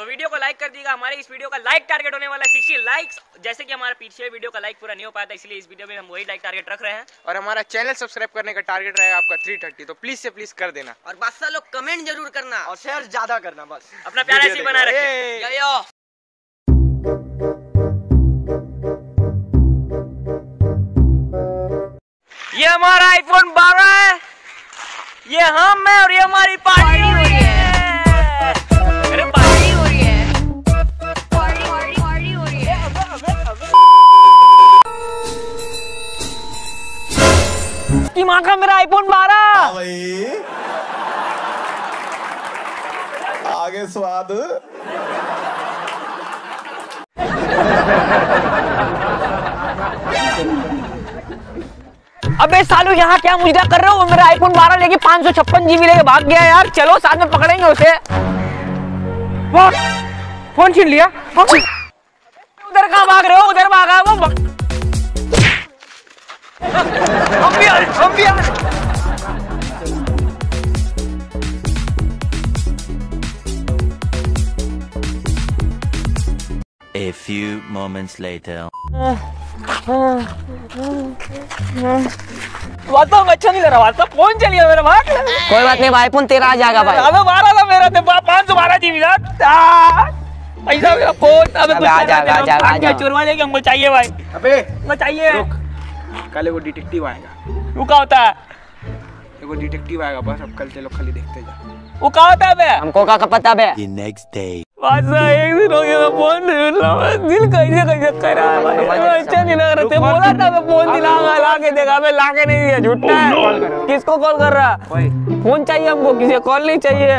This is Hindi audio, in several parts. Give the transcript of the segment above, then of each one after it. तो वीडियो को लाइक कर दीजिएगा। हमारे इस वीडियो का लाइक टारगेट होने वाला 60 लाइक्स, जैसे कि हमारे पीछे वीडियो का लाइक पूरा नहीं हो पाया था, इसलिए इस वीडियो में हम वही लाइक टारगेट रख रहे हैं। और हमारा चैनल सब्सक्राइब करने का टारगेट रहेगा आपका 330, तो प्लीज से प्लीज कर देना। और बादशाह लोग कमेंट जरूर करना और शेयर ज्यादा करना। बस अपना प्यार ऐसे बना रहे। ये हमारा आईफोन 12 है, ये हम है और ये हमारी पार्टी हो रही है। अरे पार्टी हो रही है, पार्टी पार्टी पार्टी हो रही है। अबे माँ का मेरा आईफोन 12 आगे स्वाद। अबे सालू यहाँ क्या मुजरा कर रहा हूँ। मेरा आईफोन 12 लेके 556 GB लेके भाग गया यार। चलो साथ में पकड़ेंगे उसे। वाह फोन छीन लिया। उधर कहाँ भाग रहे हो? उधर भागा वो। हम भी A few moments later. वाता अच्छा नहीं लग रहा। वाता फोन चलिए मेरा भाग। कोई बात नहीं भाई, फोन तेरा आ जाएगा भाई। अबे 12 था मेरा, तो 512 GB था। पैसा मेरा फोन। अबे आ जाएगा। चोरवा लेके हमको चाहिए भाई। अबे बताइए। रुक, कल वो डिटेक्टिव आएगा। वो क्या होता है? वो डिटेक्टिव आएगा बस। अब कल चलो खाली देखते जा। वो क्या होता है बे? हमको क्या पता बे? The next day. वासा एक दिन हो गया मैं फोन नहीं लाऊंगा। दिल कैसे कर रहा है भाई, अच्छा नहीं लग रहा। ते बोला था मैं फोन दिलाऊंगा, लाके देखा बे, लाके नहीं दिया। झूठा है। किसको कॉल कर रहा? फोन चाहिए हमको, किसी कॉल नहीं चाहिए।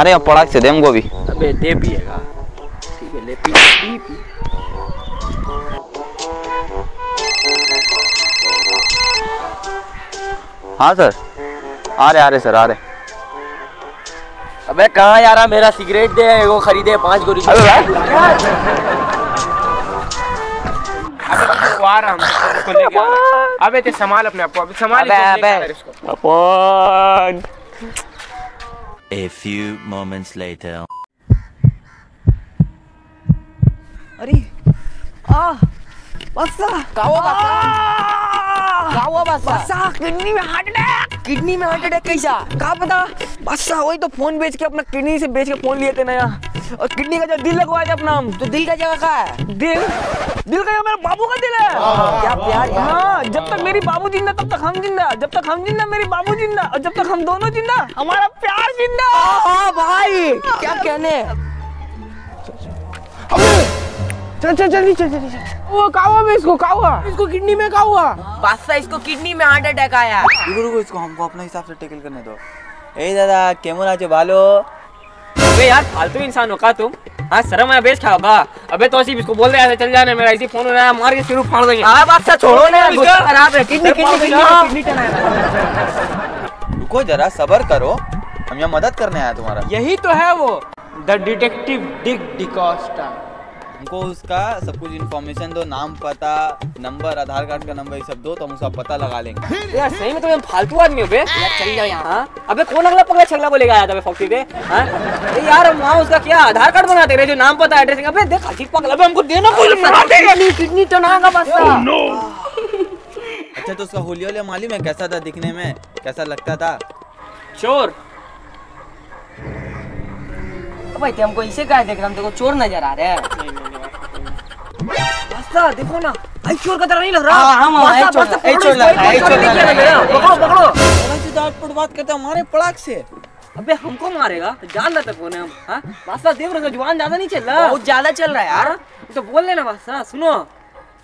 अरे अब पड़ाक से दे हमको भी। अबे दे पिएगा, ठीक है ले पी। हाँ सर आ रहे सर, आ रहे। अबे कहाँ यार मेरा सिगरेट दे, वो खरीदे 5 गोरी। अबे अबे ते संभाल अपने आप को। अबे संभाल, A few moments later. अरे किडनी में हार्ट अटैक कैसा का पता? बस वही तो फोन बेच के अपना किडनी से बेच के फोन लिए थे नया। और किडनी का जो दिल लगवाया था अपना हम, तो दिल का जगह का है। दिल का जगह मेरा बाबू का दिल है। क्या प्यार। हाँ, जब तक मेरी बाबू जिंदा तब तक हम जिंदा, जब तक हम जिंदा मेरी बाबू जिंदा, और जब तक हम दोनों जिंदा हमारा प्यार जिंदा। भाई क्या कहने। चल वो का हुआ में इसको किडनी में का हुआ? बादशाह इसको किडनी में हार्ट अटैक आया। रुको इसको, हमको अपने हिसाब से टैकल करने दो। ए दादा केमन आचे भालो। अबे यार फालतू इंसान हो का तुम। हाँ शर्म आया, बेच खाओ बा। अबे तो सिर्फ इसको बोल दे ऐसे चल जाने, मेरा इसी फोन हो रहा है, मार के सिर फाड़ देंगे। हां बादशाह छोड़ो ना, गुस्सा खराब है। किडनी टनाया। रुको जरा सब्र करो, हम यहां मदद करने आया तुम्हारा। यही तो है वो द डिटेक्टिव डिक डिकोस्टा। हमको उसका सब कुछ इन्फॉर्मेशन दो, नाम पता नंबर, आधार कार्ड का नंबर, ये सब दो, तो हम उसका पता लगा लेंगे। यार सही में तो मैं फालतू आदमी हो बे। यार चल जाओ यहाँ। अबे कौन अगला पगला छगला को लेकर आया था बे फौजी पे? अरे यार हम वहाँ उसका क्या आधार कार्ड बनाते रहे, जो नाम पता एड्रेस। अबे देख अजीब पगला बे, हमको देना कोई किडनी टनाएगा बस। अच्छा तो उसका होली होली मालूम है कैसा था, दिखने में कैसा लगता था? चोर। भाई हमको इसे क्या देख रहा, हम देखो चोर नजर आ रहे हैं। बादशाह देखो ना, आई चोर का तरह नहीं लग रहा। हां चोर लग रहा है। पकड़ो डांट पर बात करता हमारे पड़ाक से। अबे हमको मारेगा तो जान ना तक होने हम। हां बादशाह देख रहे हो, जुबान ज्यादा नहीं चल रहा, बहुत ज्यादा चल रहा है यार। तो बोल लेना बादशाह। सुनो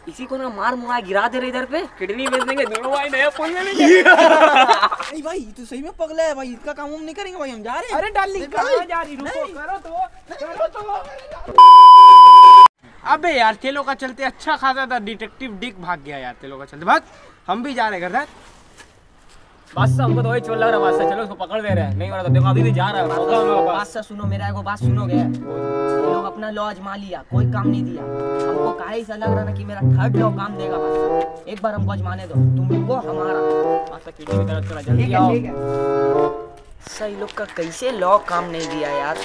इसी को ना मार मुआ गिरा दे रहे इधर पे, किडनी बेच देंगे दोनों भाई, नया फोन ले लेंगे। नहीं भाई तू सही में पगला है भाई, इसका काम हम नहीं करेंगे भाई, हम जा रहे हैं। अरे डार्लिंग कहां जा रही? रुको करो तो। अबे यार तेलों का चलते अच्छा खासा था, डिटेक्टिव डिक भाग गया यार तेलों का चलते। भाग, हम भी जा रहे घर। बादशाह हमको तो वही चल रहा है बादशाह, चलो उसको पकड़ दे रहे हैं, नहीं हो रहा तो देखो अभी भी जा रहा है बादशाह। सुनो मेरा एगो बात सुनोगे, लोग अपना लॉज मान लिया, कोई काम नहीं दिया हमको, काहे ऐसा लग रहा ना कि मेरा थर्ड लॉ काम देगा बादशाह, एक बार हमको आजमाने दो तुम लोग को हमारा बादशाह की तरफ चला, जल्दी आओ। सही लोग का कैसे लॉ काम नहीं दिया यार,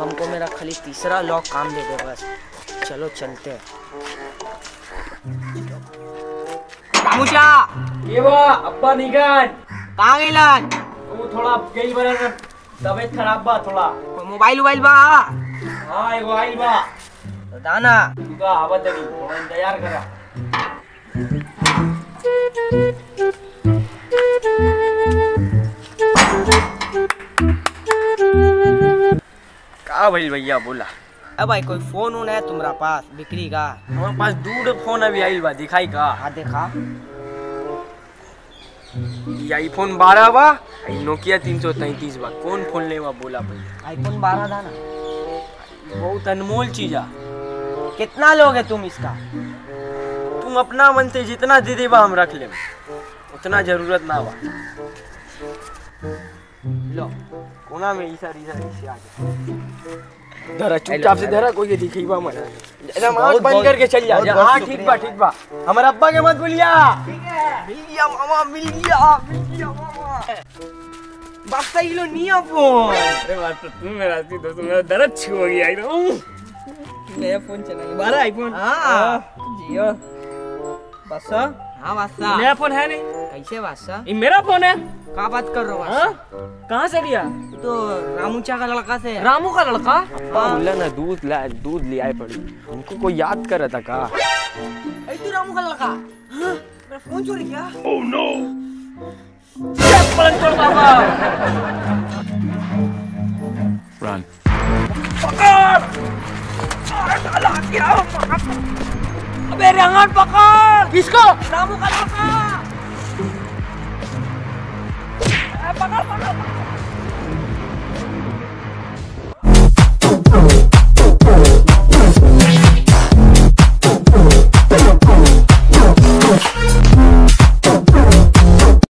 हमको मेरा खाली तीसरा लॉ काम दे दो बस, चलो चलते ये अब्बा वो थोड़ा गई तबीयत खराब बा, थोड़ा मोबाइल उबाइल बा, हाँ एगो आइल बा दाना आवाज इंतजार करा। का भाई भैया बोला अब भाई कोई फोन होना है तुम्हारा पास बिक्री का? हमारे पास दूर फोन अभी आई बा, दिखाई का? हाँ देखा, ये आईफोन 12 बा, नोकिया 333 बा, कौन फोन ले बा बोला भाई? आईफोन 12 था ना, बहुत अनमोल चीज है। कितना लोगे तुम इसका? तुम अपना मन से जितना दे दे बा हम रख ले, उतना जरूरत ना बा। लो कोना में चुपचाप से धरा, कोई दिखेगा मत, आँख बंद करके चल जा। हाँ ठीक बा ठीक बा, हमारे अब्बा के मत भूलिया। मिल गया मामा, मिल गया, मिल गया मामा। बादशाह ये लो निया फोन। अरे बादशाह तुम मेरा असली दोस्त, मेरा दर्द छू हो गया एकदम। नया फोन चलाइए, 12 आईफोन। हाँ जियो बादशाह। हाँ बादशाह नया फोन है नहीं? कैसे बादशाह ये मेरा फोन है? क्या बात कर रहे हो बादशाह? कहाँ से लिया? तो रामूचा का लड़का से। रामू का लड़का? बोला ना दूध ला, दूध ले आए पड़ी, उनको कोई याद कर रहा था का। अरे तू रामू का लड़का, हाँ मेरा फोन चोरी किया? ओह नो, पकड़ कर बाबा, रन पकड़, साला क्या पकड़, अबे रंगन पकड़। किसको? रामू का लड़का, पकड़ पकड़।